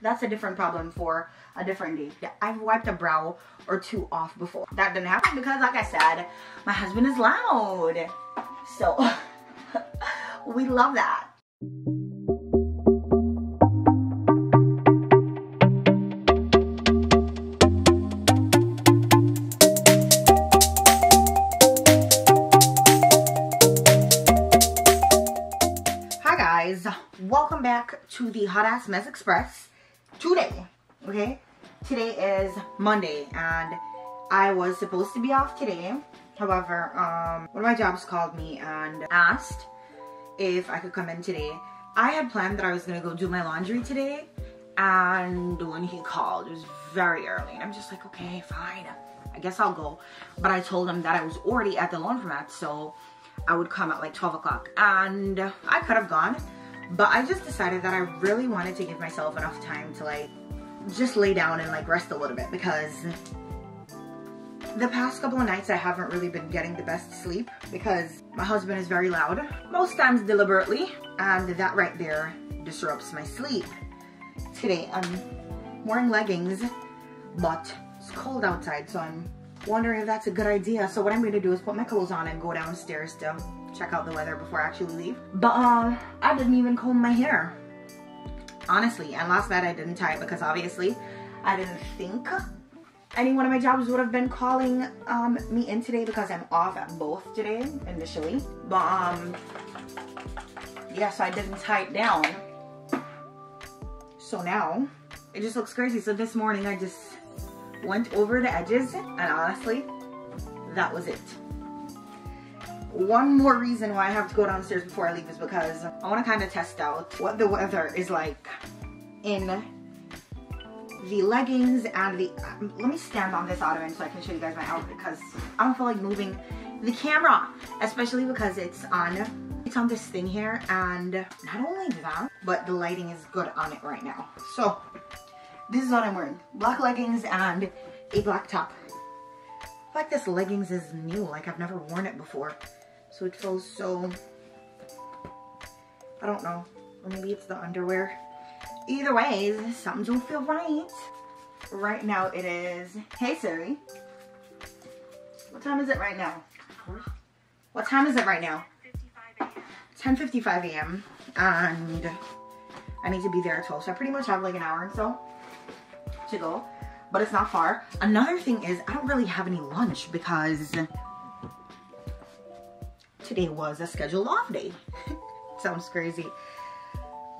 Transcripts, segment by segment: That's a different problem for a different day. Yeah, I've wiped a brow or two off before. That didn't happen because, like I said, my husband is loud. So we love that. Welcome back to the Hot Ass Mess Express. Today is Monday and I was supposed to be off today. However, one of my jobs called me and asked if I could come in today. I had planned that I was gonna go do my laundry today, and when he called, it was very early and I'm just like, okay, fine, I guess I'll go. But I told him that I was already at the laundromat, so I would come at like 12 o'clock and I could have gone. But I just decided that I really wanted to give myself enough time to like just lay down and like rest a little bit, because the past couple of nights I haven't really been getting the best sleep because my husband is very loud, most times deliberately, and that right there disrupts my sleep. Today I'm wearing leggings, but it's cold outside, so I'm wondering if that's a good idea. So what I'm going to do is put my clothes on and go downstairs to check out the weather before I actually leave. But I didn't even comb my hair, honestly, and last night I didn't tie it because obviously I didn't think any one of my jobs would have been calling me in today, because I'm off at both today initially. But yeah, so I didn't tie it down, so now it just looks crazy. So this morning I just went over the edges, and honestly that was it. One more reason why I have to go downstairs before I leave is because I want to kind of test out what the weather is like in the leggings and the... Let me stand on this ottoman so I can show you guys my outfit, because I don't feel like moving the camera, especially because it's on this thing here, and not only that, but the lighting is good on it right now. So this is what I'm wearing. Black leggings and a black top. I feel like this leggings is new, like I've never worn it before. So it feels so, I don't know, or maybe it's the underwear. Either way, something don't feel right. Right now it is, hey Siri, what time is it right now? What time is it right now? 10:55 a.m. And I need to be there at 12, so I pretty much have like an hour or so to go, but it's not far. Another thing is I don't really have any lunch because today was a scheduled off day. Sounds crazy,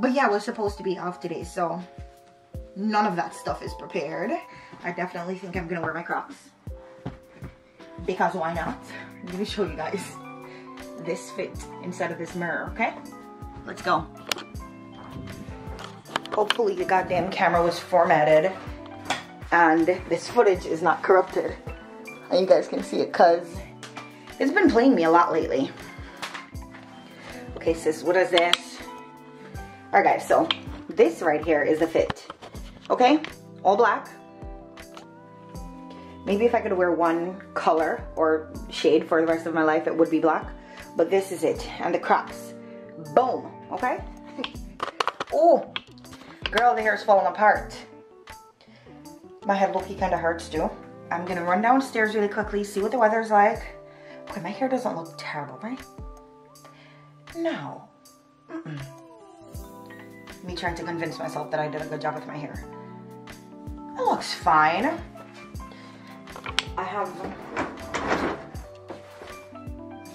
but yeah, we're supposed to be off today, so none of that stuff is prepared. I definitely think I'm gonna wear my Crocs because why not? Let me show you guys this fit inside of this mirror. Okay, let's go. Hopefully the goddamn camera was formatted and this footage is not corrupted and you guys can see it, because it's been playing me a lot lately. Okay, sis, what is this? All right, guys, so this right here is the fit. Okay, all black. Maybe if I could wear one color or shade for the rest of my life, it would be black. But this is it, and the Crocs. Boom, okay? Oh, girl, the hair is falling apart. My head low-key kind of hurts too. I'm gonna run downstairs really quickly, see what the weather's like. Okay, my hair doesn't look terrible, right? No. Mm-mm. Me trying to convince myself that I did a good job with my hair. It looks fine. I have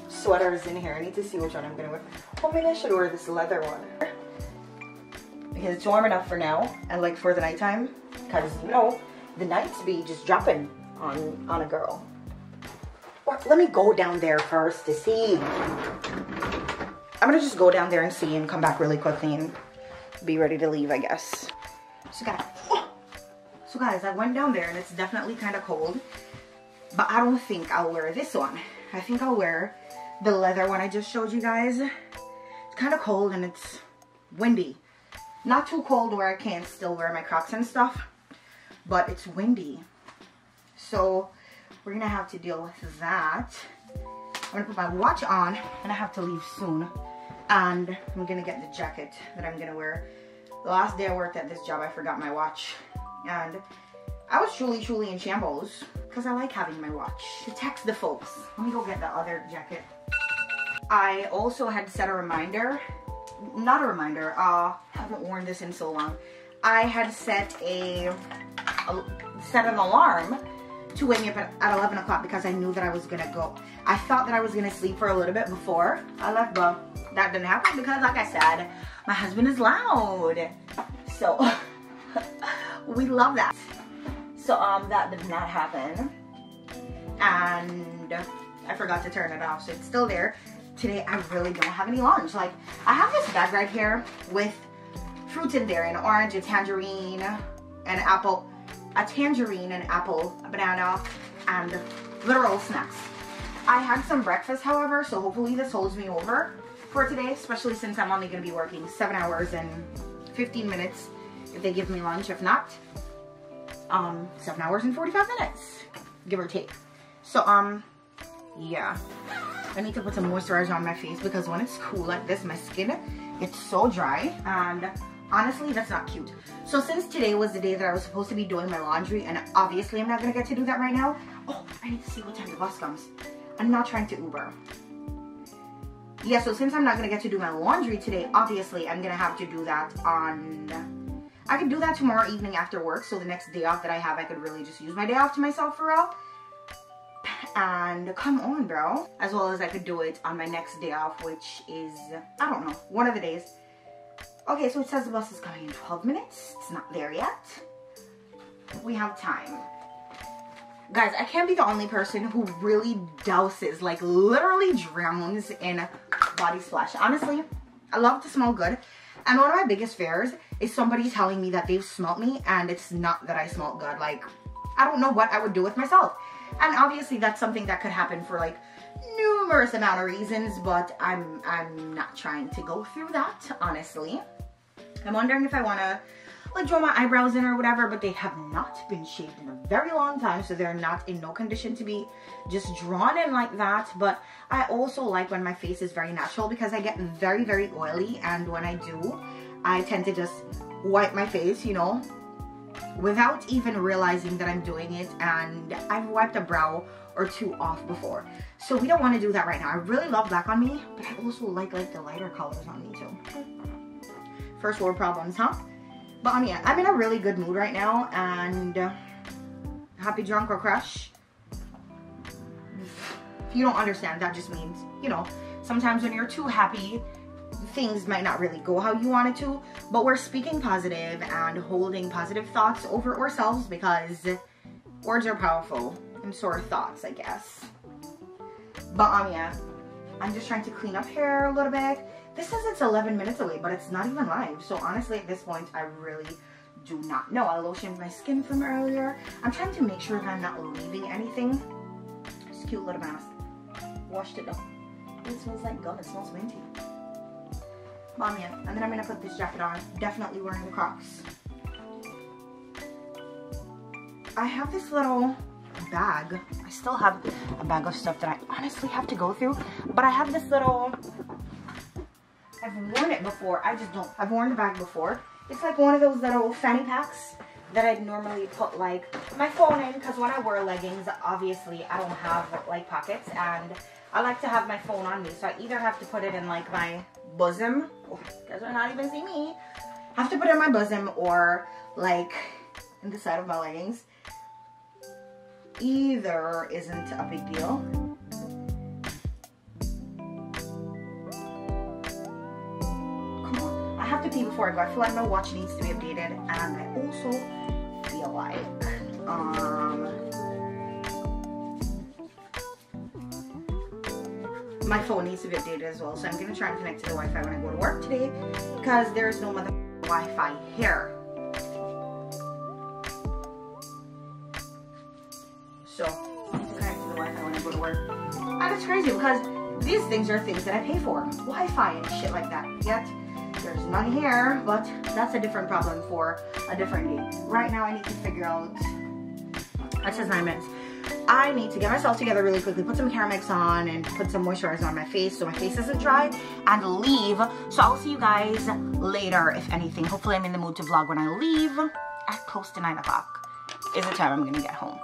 sweaters in here. I need to see which one I'm gonna wear. Oh, maybe I should wear this leather one, because it's warm enough for now and like for the nighttime, because you know the nights be just dropping on a girl. Let me go down there first to see. I'm gonna just go down there and see and come back really quickly and be ready to leave, I guess. So guys, I went down there and it's definitely kind of cold, but I don't think I'll wear this one. I think I'll wear the leather one I just showed you guys. It's kind of cold and it's windy. Not too cold where I can't still wear my Crocs and stuff, but it's windy. So we're gonna have to deal with that. I'm gonna put my watch on and I have to leave soon. And I'm gonna get the jacket that I'm gonna wear. The last day I worked at this job, I forgot my watch. And I was truly in shambles because I like having my watch. To text the folks. Let me go get the other jacket. I also had set a reminder. Not a reminder. I haven't worn this in so long. I had set an alarm to wake me up at 11 o'clock because I knew that I was gonna go. I thought that I was gonna sleep for a little bit before I left, but that didn't happen because, like I said, my husband is loud. So we love that. So that did not happen, and I forgot to turn it off, so it's still there. Today I really don't have any lunch. Like, I have this bag right here with fruits in there, an orange, a tangerine, an apple, a tangerine, an apple, a banana, and literal snacks. I had some breakfast, however, so hopefully this holds me over for today, especially since I'm only going to be working 7 hours and 15 minutes if they give me lunch. If not, 7 hours and 45 minutes, give or take. So, yeah. I need to put some moisturizer on my face because when it's cool like this, my skin gets so dry, and honestly, that's not cute. So since today was the day that I was supposed to be doing my laundry, and obviously I'm not gonna get to do that right now. Oh, I need to see what time the bus comes. I'm not trying to Uber. Yeah, so since I'm not gonna get to do my laundry today, obviously I'm gonna have to do that on... I could do that tomorrow evening after work, so the next day off that I have, I could really just use my day off to myself for real. And come on, bro. As well as I could do it on my next day off, which is, I don't know, one of the days. Okay, so it says the bus is coming in 12 minutes. It's not there yet. We have time. Guys, I can't be the only person who really douses, like literally drowns in body splash. Honestly, I love to smell good. And one of my biggest fears is somebody telling me that they've smelt me and it's not that I smelled good. Like, I don't know what I would do with myself. And obviously that's something that could happen for like numerous amount of reasons, but I'm not trying to go through that, honestly. I'm wondering if I want to like draw my eyebrows in or whatever, but they have not been shaved in a very long time, so they're not in no condition to be just drawn in like that. But I also like when my face is very natural because I get very oily, and when I do, I tend to just wipe my face, you know, without even realizing that I'm doing it, and I've wiped a brow or two off before. So we don't want to do that right now. I really love black on me, but I also like the lighter colors on me too. First world problems, huh? But yeah, I'm in a really good mood right now, and happy drunk or crush. If you don't understand, that just means, you know, sometimes when you're too happy, things might not really go how you want it to, but we're speaking positive and holding positive thoughts over ourselves because words are powerful, and so are thoughts, I guess. But yeah, I'm just trying to clean up hair a little bit. This says it's 11 minutes away, but it's not even live, so honestly at this point I really do not know. I lotioned my skin from earlier. I'm trying to make sure that I'm not leaving anything. Just a cute little mask. Washed it up. It smells like gum. It smells minty. And then I'm gonna put this jacket on. Definitely wearing the Crocs. I have this little bag. I still have a bag of stuff that I honestly have to go through, but I have this little... I've worn it before. I just don't... I've worn the bag before. It's like one of those little fanny packs that I'd normally put like my phone in, because when I wear leggings, obviously I don't have like pockets, and I like to have my phone on me, so I either have to put it in like my bosom, oh, you guys are not even seeing me, I have to put it in my bosom or like in the side of my leggings. Either isn't a big deal. Come on, I have to pee before I go. I feel like my watch needs to be updated, and I also feel like my phone needs to be updated as well, so I'm gonna try and connect to the Wi-Fi when I go to work today because there's no mother Wi-Fi here. So I need to connect to the Wi-Fi when I go to work. And it's crazy because these things are things that I pay for, Wi-Fi and shit like that. Yet there's none here, but that's a different problem for a different day. Right now I need to figure out. That says 9 minutes. I need to get myself together really quickly, put some Caramix on and put some moisturizer on my face so my face isn't dry, and leave. So I'll see you guys later, if anything. Hopefully I'm in the mood to vlog when I leave at close to 9 o'clock is the time I'm gonna get home.